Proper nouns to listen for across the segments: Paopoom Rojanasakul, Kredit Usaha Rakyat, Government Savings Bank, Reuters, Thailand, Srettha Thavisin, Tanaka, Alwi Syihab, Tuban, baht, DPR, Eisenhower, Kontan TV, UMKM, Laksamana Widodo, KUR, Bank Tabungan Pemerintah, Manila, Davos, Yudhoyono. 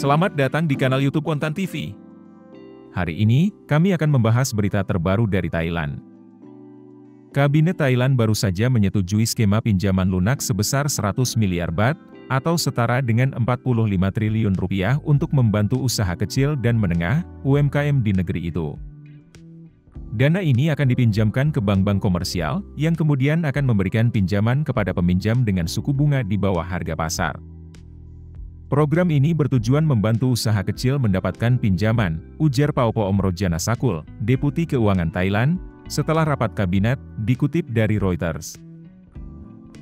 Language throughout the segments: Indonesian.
Selamat datang di kanal YouTube Kontan TV. Hari ini, kami akan membahas berita terbaru dari Thailand. Kabinet Thailand baru saja menyetujui skema pinjaman lunak sebesar 100 miliar baht, atau setara dengan 45 triliun rupiah untuk membantu usaha kecil dan menengah, UMKM di negeri itu. Dana ini akan dipinjamkan ke bank-bank komersial, yang kemudian akan memberikan pinjaman kepada peminjam dengan suku bunga di bawah harga pasar. Program ini bertujuan membantu usaha kecil mendapatkan pinjaman, ujar Paopoom Rojanasakul, Deputi Keuangan Thailand, setelah rapat kabinet, dikutip dari Reuters.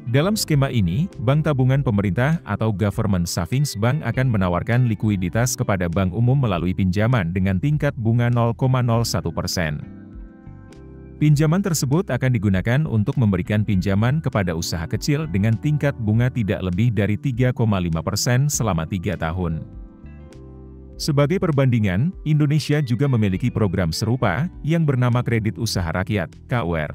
Dalam skema ini, Bank Tabungan Pemerintah atau Government Savings Bank akan menawarkan likuiditas kepada bank umum melalui pinjaman dengan tingkat bunga 0,01%. Pinjaman tersebut akan digunakan untuk memberikan pinjaman kepada usaha kecil dengan tingkat bunga tidak lebih dari 3,5% selama 3 tahun. Sebagai perbandingan, Indonesia juga memiliki program serupa yang bernama Kredit Usaha Rakyat (KUR).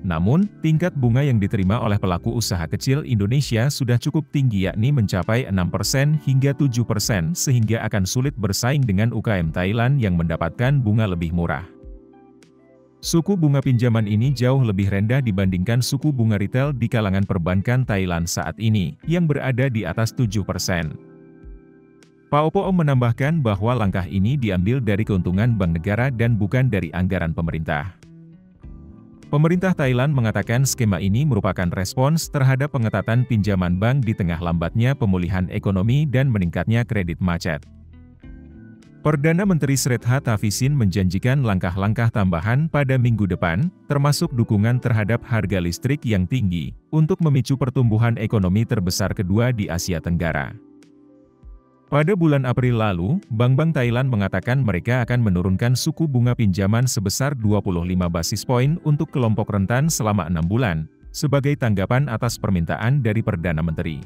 Namun, tingkat bunga yang diterima oleh pelaku usaha kecil Indonesia sudah cukup tinggi, yakni mencapai 6% hingga 7%, sehingga akan sulit bersaing dengan UMKM Thailand yang mendapatkan bunga lebih murah. Suku bunga pinjaman ini jauh lebih rendah dibandingkan suku bunga retail di kalangan perbankan Thailand saat ini, yang berada di atas 7%. Paopoom menambahkan bahwa langkah ini diambil dari keuntungan bank negara dan bukan dari anggaran pemerintah. Pemerintah Thailand mengatakan skema ini merupakan respons terhadap pengetatan pinjaman bank di tengah lambatnya pemulihan ekonomi dan meningkatnya kredit macet. Perdana Menteri Srettha Thavisin menjanjikan langkah-langkah tambahan pada minggu depan, termasuk dukungan terhadap harga listrik yang tinggi, untuk memicu pertumbuhan ekonomi terbesar kedua di Asia Tenggara. Pada bulan April lalu, bank-bank Thailand mengatakan mereka akan menurunkan suku bunga pinjaman sebesar 25 basis poin untuk kelompok rentan selama 6 bulan, sebagai tanggapan atas permintaan dari Perdana Menteri.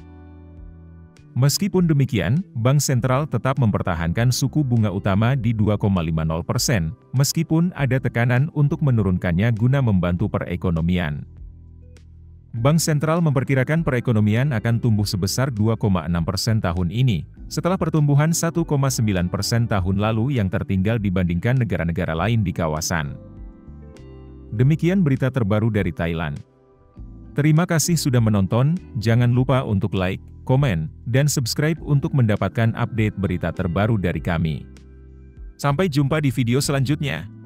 Meskipun demikian, Bank Sentral tetap mempertahankan suku bunga utama di 2,50%, meskipun ada tekanan untuk menurunkannya guna membantu perekonomian. Bank Sentral memperkirakan perekonomian akan tumbuh sebesar 2,6% tahun ini, setelah pertumbuhan 1,9% tahun lalu yang tertinggal dibandingkan negara-negara lain di kawasan. Demikian berita terbaru dari Thailand. Terima kasih sudah menonton, jangan lupa untuk like, komen, dan subscribe untuk mendapatkan update berita terbaru dari kami. Sampai jumpa di video selanjutnya.